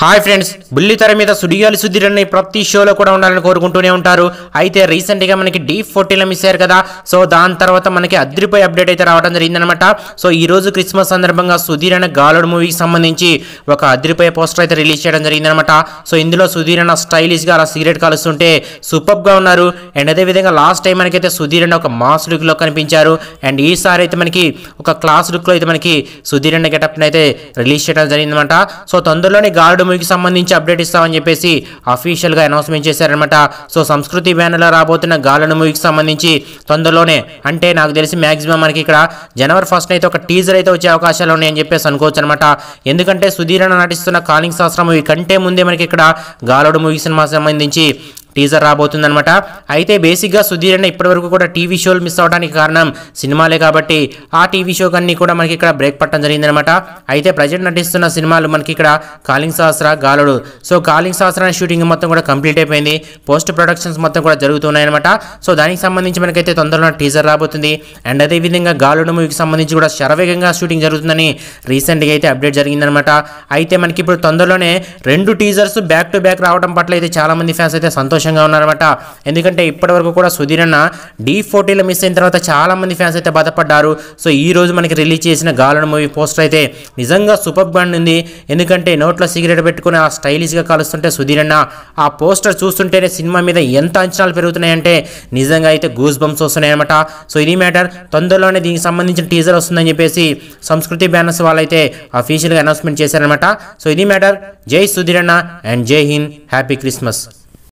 Hi friends, Bulli Tara Meeda Sudigali Sudheer anni prati show lo kuda undalani korukutune untaru. Aithe recent ga manaki D14 la miss ayyaru kada. So dani tarvata manaki adripoyi update aithe raavadam jarigindi anamata. So ee roju Christmas sandarbhanga Sudheer ana Gaalodu movie ki sambandhinchi oka adripoyi poster aithe release cheyadam jarigindi anamata. So indulo Sudheer ana stylish ga ala cigarette kalustunte superb ga unnaru. And ade vidhanga last time manakaithe Sudheer ana oka mass look lo kanipincharu. And ee sari aithe manaki oka class look lo aithe manaki Sudheer ana getup ni aithe release cheyadam jarigindi anamata. So tondarlone Gaalodu మీకు సంబంధించి update ఇస్తామని చెప్పేసి official గా announcement చేశారు అన్నమాట. So సంస్కృతి banner లో రాబోతున్న గాలన మూవీకి సంబంధించి తొందరలోనే అంటే నాకు తెలిసి మాక్సిమం మనకి ఇక్కడ జనవరి 1st అయితే ఒక టీజర్ అయితే వచ్చే అవకాశాలు ఉన్నాయి అని చెప్పేసి అనుకోవచ్చు అన్నమాట. ఎందుకంటే సుధీర్ అన్న నటిస్తున్న కాలింగ్ శాస్త్రం మూవీ కంటే ముందే మనకి ఇక్కడ గాలడు మూవీ సినిమా సంబంధించి టీజర్ రాబోతుందన్నమాట. అయితే బేసిక్ గా సుధీర్ అన్న ఇప్పటివరకు కూడా టీవీ షోలు మిస్ అవడానికి కారణం సినిమాలే కాబట్టి ఆ టీవీ షో కన్నీ కూడా మనకి ఇక్కడ బ్రేక్ పట్టడం జరిగిందన్నమాట. అయితే ప్రజెంట్ నటిస్తున్న సినిమాలు మనకి ఇక్కడ calling Sastra, Galodu. So calling శాస్త్ర షూటింగ్ మొత్తం కూడా కంప్లీట్ అయిపోయింది, పోస్ట్ ప్రొడక్షన్స్ మొత్తం కూడా జరుగుతున్నాయి అన్నమాట. సో దానికి సంబంధించి మనకైతే తొందరలో టీజర్ రాబోతుంది. అండ్ అదే విధంగా గాలడు మూవీకి సంబంధించి కూడా శరవేగంగా షూటింగ్ జరుగుతుందని రీసెంట్ గా అయితే అప్డేట్ జరిగిందన్నమాట. అయితే మనకి ఇప్పుడు తొందరలోనే 2 టీజర్స్ బ్యాక్ టు బ్యాక్ రావడం పట్ల అయితే చాలా మంది ఫ్యాన్స్ అయితే సంతోషం ఉన్నారన్నమాట. ఎందుకంటే ఇప్పటివరకు కూడా సుధీర్ అన్న D14 లో మిస్ అయిన తర్వాత చాలా మంది ఫ్యాన్స్ అయితే బాధపడ్డారు. సో ఈ రోజు మనకి రిలీజ్ చేసిన గాలడు మూవీ పోస్టర్ అయితే నిజంగా సూపర్ గా ఉంది. ఎందుకంటే నోట్లో సిగరెట్ పెట్టుకుని ఆ స్టైలిష్ గా కాలుస్తుంటే సుధీర్ అన్న ఆ పోస్టర్ చూస్తుంటేనే సినిమా మీద ఎంత అంచనాలు పెరుగుతున్నాయంటే నిజంగా అయితే గూస్ బంప్స్ వస్తున్నాయి అన్నమాట. సో ఇది మ్యాటర్, తొందరలోనే దీనికి సంబంధించిన టీజర్ వస్తుందని చెప్పేసి సంస్కృతి బ్యానర్స్ వాళ్ళైతే అఫీషియల్ గా అనౌన్స్మెంట్ చేశారనమాట. సో ఇది మ్యాటర్. జై సుధీర్ అన్న అండ్ జై హింద్, హ్యాపీ క్రిస్మస్.